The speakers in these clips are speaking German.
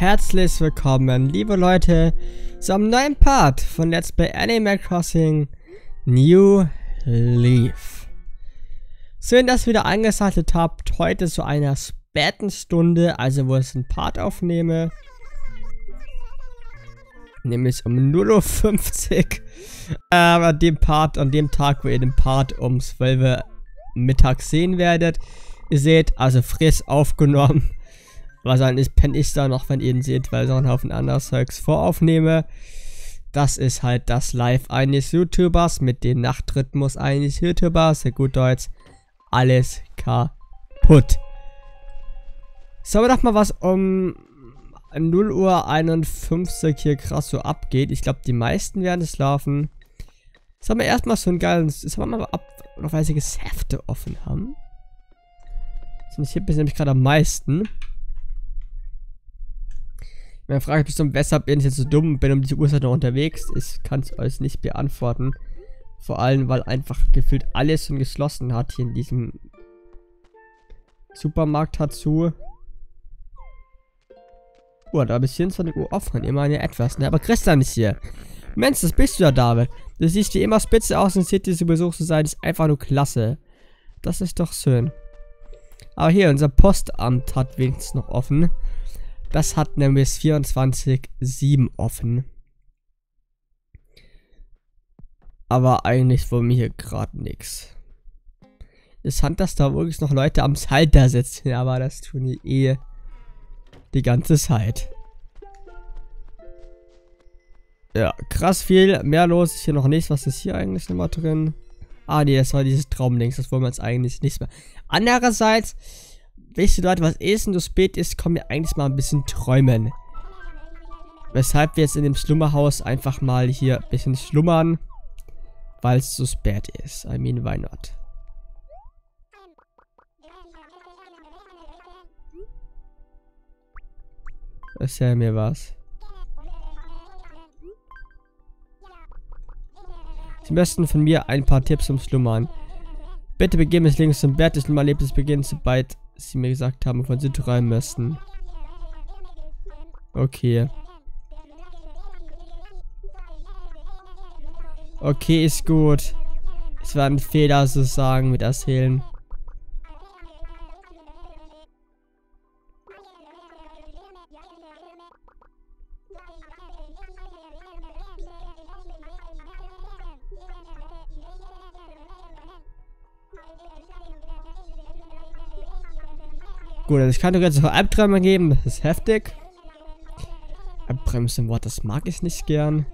herzlich willkommen, liebe Leute, zu einem neuen Part von Let's Play Animal Crossing New Leaf. Schön, dass ihr wieder eingeschaltet habt, heute zu einer späten Stunde, also wo ich einen Part aufnehme. Nämlich um 0:50 Uhr an dem Tag, wo ihr den Part um 12 Uhr mittags sehen werdet. Ihr seht, also frisch aufgenommen. Wahrscheinlich penne ich da noch, wenn ihr ihn seht, weil ich noch einen Haufen anderes Zeugs voraufnehme. Das ist halt das Live eines YouTubers mit dem Nachtrhythmus eines YouTubers. Sehr gut Deutsch. Alles kaputt. Sollen wir doch mal, was um 0:51 Uhr hier krass so abgeht. Ich glaube, die meisten werden schlafen. Sollen wir erstmal so ein geiles... Sollen wir mal noch weißiges Hefte offen haben? Das hier ist nämlich gerade am meisten. Man fragt mich so, weshalb ich jetzt so dumm bin, um diese Uhrzeit noch unterwegs. Ich kann es euch nicht beantworten. Vor allem, weil einfach gefühlt alles schon geschlossen hat hier in diesem Supermarkt dazu. Da bis 24 Uhr offen, immerhin etwas, ne? Aber Christian ist hier. Mensch, das bist du ja, David. Du siehst wie immer spitze aus und City zu Besuch zu sein, ist einfach nur klasse. Das ist doch schön. Aber hier, unser Postamt hat wenigstens noch offen. Das hat nämlich 24/7 offen. Aber eigentlich wollen wir hier gerade nichts. Interessant, dass da wirklich noch Leute am Schalter sitzen, aber das tun die eh die ganze Zeit. Ja, krass viel. Mehr los ist hier noch nichts. Was ist hier eigentlich nochmal drin? Ah, nee, das war dieses Traumdings. Das wollen wir jetzt eigentlich nicht mehr. Andererseits... Weißt du, Leute, was ist denn so spät ist, kommen wir eigentlich mal ein bisschen träumen. Weshalb wir jetzt in dem Slummerhaus einfach mal hier ein bisschen schlummern. Weil es so spät ist. I mean, why not? Erzähl mir was. Sie möchten von mir ein paar Tipps zum Schlummern. Bitte begeben es links zum Bett. Das Schlummerlebnis beginnt, sobald sie mir gesagt haben, wovon sie träumen müssen. Okay. Okay, ist gut. Es war ein Fehler, sozusagen, mit Erzählen. Gut, ich kann doch jetzt noch Albträume geben, das ist heftig. Albträume ist ein Wort, das mag ich nicht gern.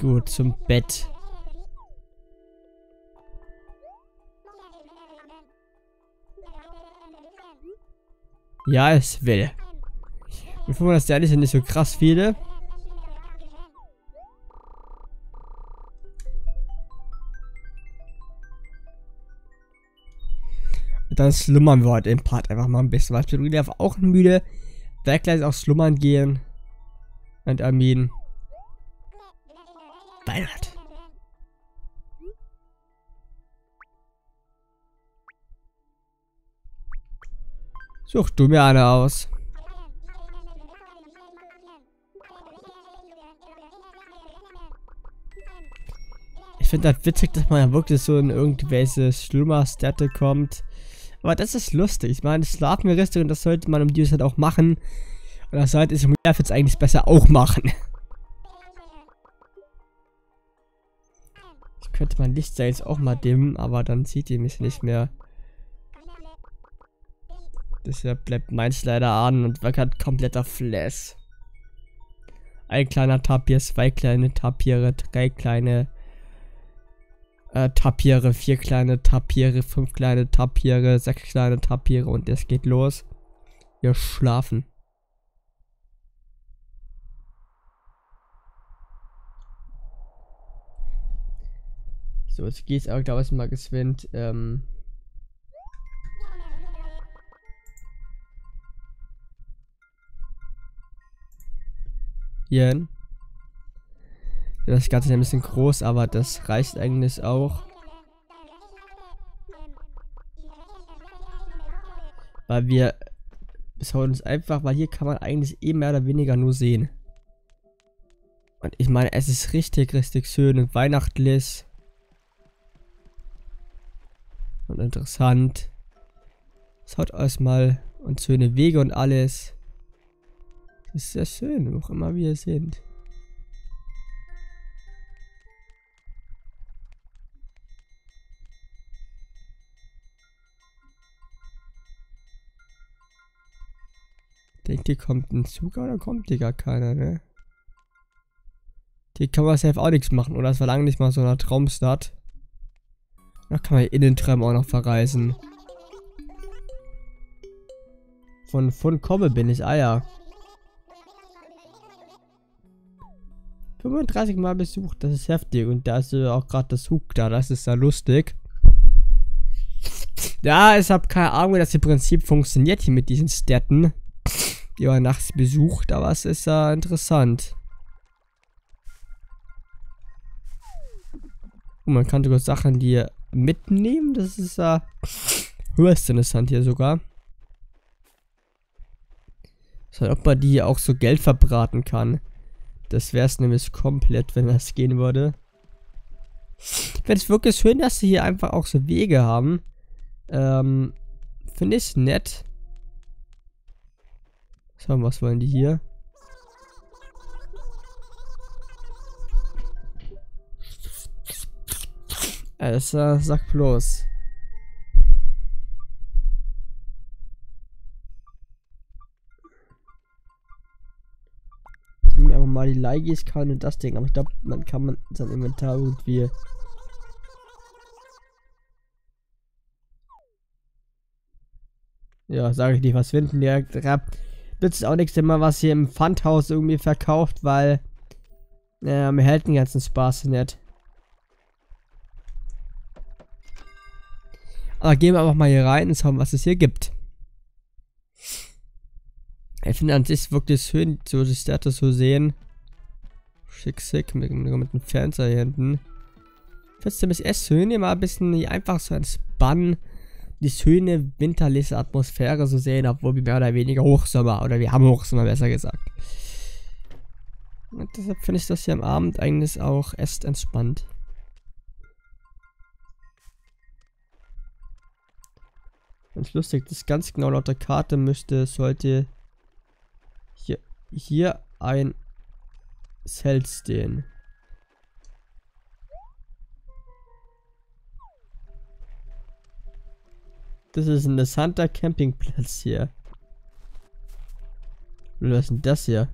Gut, zum Bett. Ja, es will. Bevor man das ehrlich sind, nicht so krass viele. Dann schlummern wir heute im Part einfach mal ein bisschen. Weil ich bin einfach auch müde. Werde gleich auch schlummern gehen. Und Armin. Weihnachten. Such du mir eine aus. Ich finde das witzig, dass man ja wirklich so in irgendwelche Schlummerstätte kommt. Aber das ist lustig. Ich meine, schlafen wir richtig und das sollte man um die Uhrzeit auch machen. Und das sollte ich im Leaf jetzt eigentlich besser auch machen. Ich könnte mein Licht da jetzt auch mal dimmen, aber dann sieht ihr mich nicht mehr. Deshalb bleibt meins leider an und war gerade kompletter Flash. Ein kleiner Tapir, zwei kleine Tapire, drei kleine... Tapire, vier kleine Tapire, fünf kleine Tapire, sechs kleine Tapire und es geht los. Wir schlafen. So, jetzt geht's auch, glaube ich, mal geschwind. Hier hin. Das Ganze ist ein bisschen groß, aber das reicht eigentlich auch. Weil wir besorgen uns einfach, weil hier kann man eigentlich eh mehr oder weniger nur sehen. Und ich meine, es ist richtig, richtig schön und weihnachtlich. Und interessant. Schaut euch mal. Und schöne Wege und alles. Das ist sehr schön, wo auch immer wir sind. Denkt ihr, kommt ein Zug oder kommt hier gar keiner, ne? Hier kann man safe auch nichts machen, oder? Das war lange nicht mal so eine Traumstadt. Da kann man hier Innentram auch noch verreisen. Von Komme bin ich, ah ja. 35 Mal besucht, das ist heftig. Und da ist auch gerade das Zug da, das ist ja lustig. Ja, ich habe keine Ahnung, dass das Prinzip funktioniert hier mit diesen Städten, die man nachts besucht, aber es ist ja interessant. Und man kann sogar Sachen hier mitnehmen, das ist ja höchst interessant hier sogar. So, ob man die auch so Geld verbraten kann. Das wäre es nämlich komplett, wenn das gehen würde. Ich finde es wirklich schön, dass sie hier einfach auch so Wege haben. Finde ich nett. So, was wollen die hier? Also, sag bloß. Mal die Leihgießkanne und das Ding, aber ich glaube, dann kann man sein Inventar irgendwie ja, sage ich nicht, was finden direkt. Nützt auch nichts immer, was hier im Pfandhaus irgendwie verkauft, weil mir hält den ganzen Spaß nicht. Aber gehen wir einfach mal hier rein und schauen, was es hier gibt. Ich finde an sich wirklich schön, so die Städte zu sehen. Schick mit dem Fernseher hier hinten. Findest du mich echt schön, hier mal ein bisschen einfach so entspannen. Die schöne winterliche Atmosphäre zu sehen, obwohl wir mehr oder weniger Hochsommer, oder wir haben Hochsommer besser gesagt. Und deshalb finde ich das hier am Abend eigentlich auch echt entspannt. Ganz lustig, das ist ganz genau laut der Karte sollte hier ein Zelt stehen. Das ist ein interessanter Campingplatz hier. Was ist denn das hier?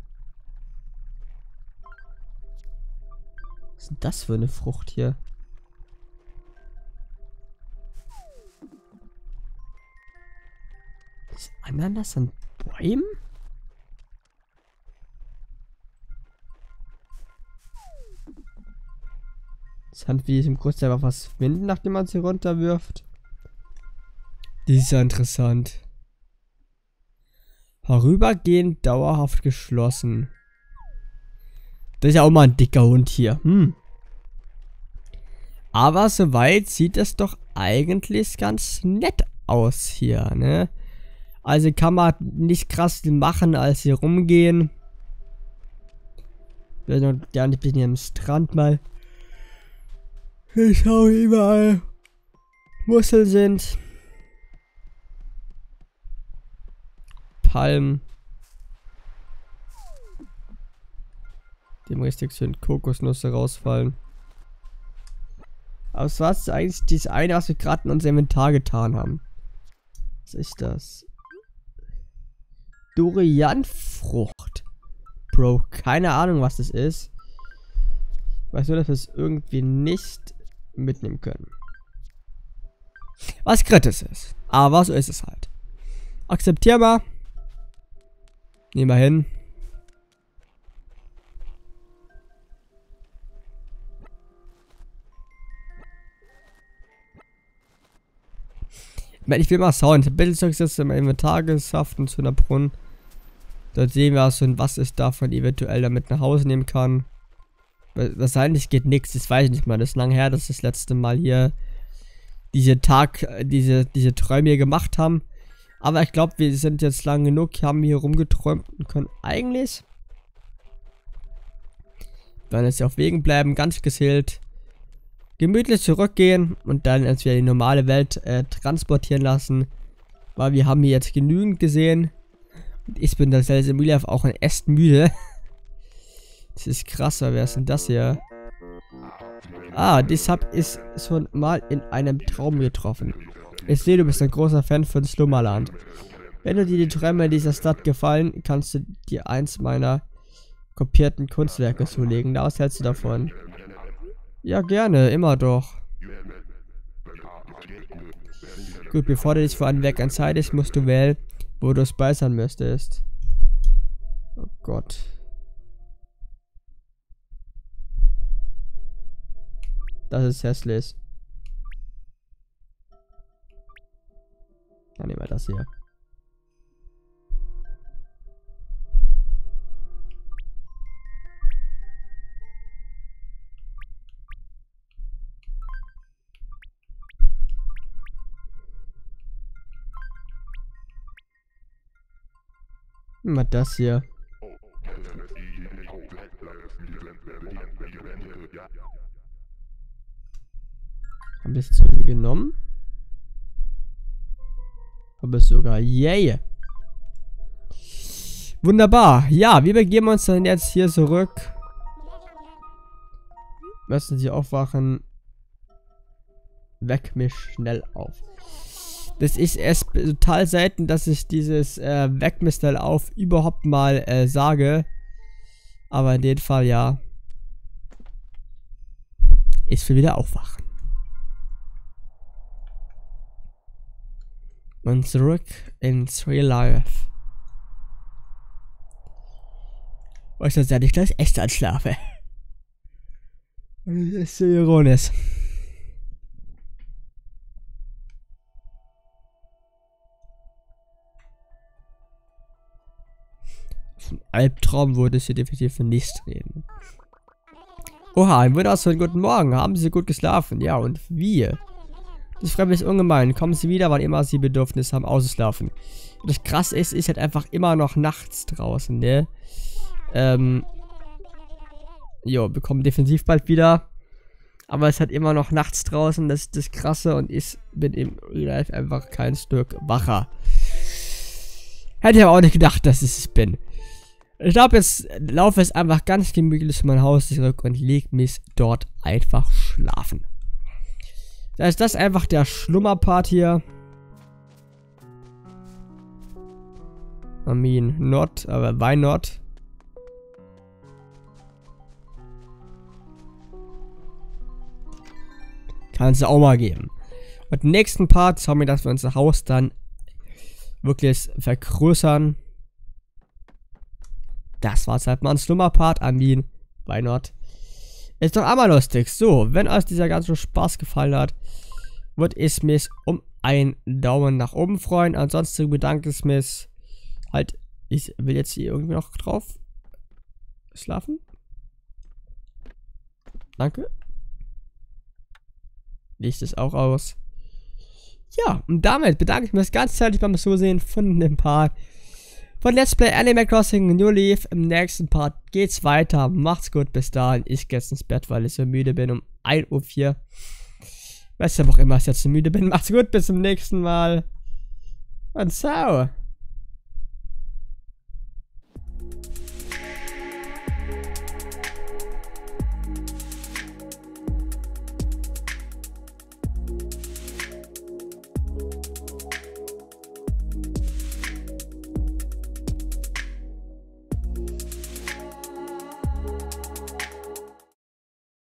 Was ist denn das für eine Frucht hier? Ist Ananas an Bäumen? Interessant, wie ich im Großteil einfach was finden, nachdem man sie runterwirft. Die ist ja interessant. Vorübergehend dauerhaft geschlossen. Das ist ja auch mal ein dicker Hund hier. Aber soweit sieht es doch eigentlich ganz nett aus hier, ne? Also kann man nicht krass machen, als hier rumgehen. Ja, ich bin hier am Strand mal. Ich schaue überall Muscheln sind. Palmen. Dem richtig schön Kokosnüsse rausfallen. Aber es war eigentlich dieses eine, was wir gerade in unser Inventar getan haben. Was ist das? Dorianfrucht. Bro, keine Ahnung, was das ist. Ich weiß nur, dass wir es irgendwie nicht mitnehmen können. Was kritisch ist. Aber so ist es halt. Akzeptierbar. Nehmen wir hin. Ich will mal schauen. Ich habe Bildzeug jetzt in meinem Inventar geschafft und zu einer Brunnen. Dort sehen wir schon, was ich davon eventuell damit nach Hause nehmen kann. Wahrscheinlich geht nichts, das weiß ich nicht mal. Das ist lang her, dass wir das letzte Mal hier diese Träume hier gemacht haben. Aber ich glaube, wir sind jetzt lang genug, haben hier rumgeträumt und können eigentlich... Wir werden jetzt hier auf Wegen bleiben, ganz gechillt, gemütlich zurückgehen und dann uns wieder in die normale Welt transportieren lassen. Weil wir haben hier jetzt genügend gesehen. Und ich bin das Let's Play auch in echt müde. Das ist krasser, wer ist denn das hier? Ah, deshalb ist schon mal in einem Traum getroffen. Ich sehe, du bist ein großer Fan von Slummerland. Wenn dir die Träume dieser Stadt gefallen, kannst du dir eins meiner kopierten Kunstwerke zulegen. Na, was hältst du davon? Ja, gerne, immer doch. Gut, bevor du dich für einen Weg entscheidest, musst du wählen, wo du es beißen müsstest. Oh Gott. Das ist hässlich. Dann nehmen wir das hier. Mal das hier. Haben wir es zu mir genommen? Haben wir es sogar. Yay! Wunderbar. Ja, wir begeben uns dann jetzt hier zurück. Müssen Sie aufwachen. Weck mich schnell auf. Das ist erst total selten, dass ich dieses Weck mich schnell auf überhaupt mal sage. Aber in dem Fall ja. Ich will wieder aufwachen. Und zurück ins Real Life. Weil ich sonst ja nicht gleich echt anschlafe. Das ist so ironisch. Von Albtraum würde ich hier definitiv nicht reden. Oha, einen wunderschönen guten Morgen. Haben Sie gut geschlafen? Ja, und wir? Ich freue mich ungemein. Kommen Sie wieder, wann immer Sie Bedürfnis haben, auszuschlafen. Das krass ist, ich halt einfach immer noch nachts draußen, ne? Jo, wir kommen definitiv bald wieder. Aber es hat immer noch nachts draußen, das ist das Krasse. Und ich bin im Real Life einfach kein Stück wacher. Hätte ich aber auch nicht gedacht, dass ich es bin. Ich glaube, jetzt laufe ich einfach ganz gemütlich zu meinem Haus zurück und lege mich dort einfach schlafen. Da ist das einfach der Schlummerpart hier. I mean, not, aber why not? Kann es auch mal geben. Und im nächsten Part schauen wir, dass wir unser Haus dann wirklich vergrößern. Das war's halt mal ein Schlummerpart. I mean, why not? Ist doch einmal lustig. So, wenn euch dieser ganze Spaß gefallen hat, würde ich mich um einen Daumen nach oben freuen. Ansonsten bedanke ich mich. Halt, ich will jetzt hier irgendwie noch drauf schlafen. Danke. Licht ist auch aus. Ja, und damit bedanke ich mich ganz herzlich beim Zusehen von dem Part von Let's Play Animal Crossing New Leaf. Im nächsten Part geht's weiter. Macht's gut, bis dahin. Ich gehe jetzt ins Bett, weil ich so müde bin. Um 1.04 Uhr. Weißt du, auch immer ich jetzt so müde bin. Macht's gut, bis zum nächsten Mal. Und ciao.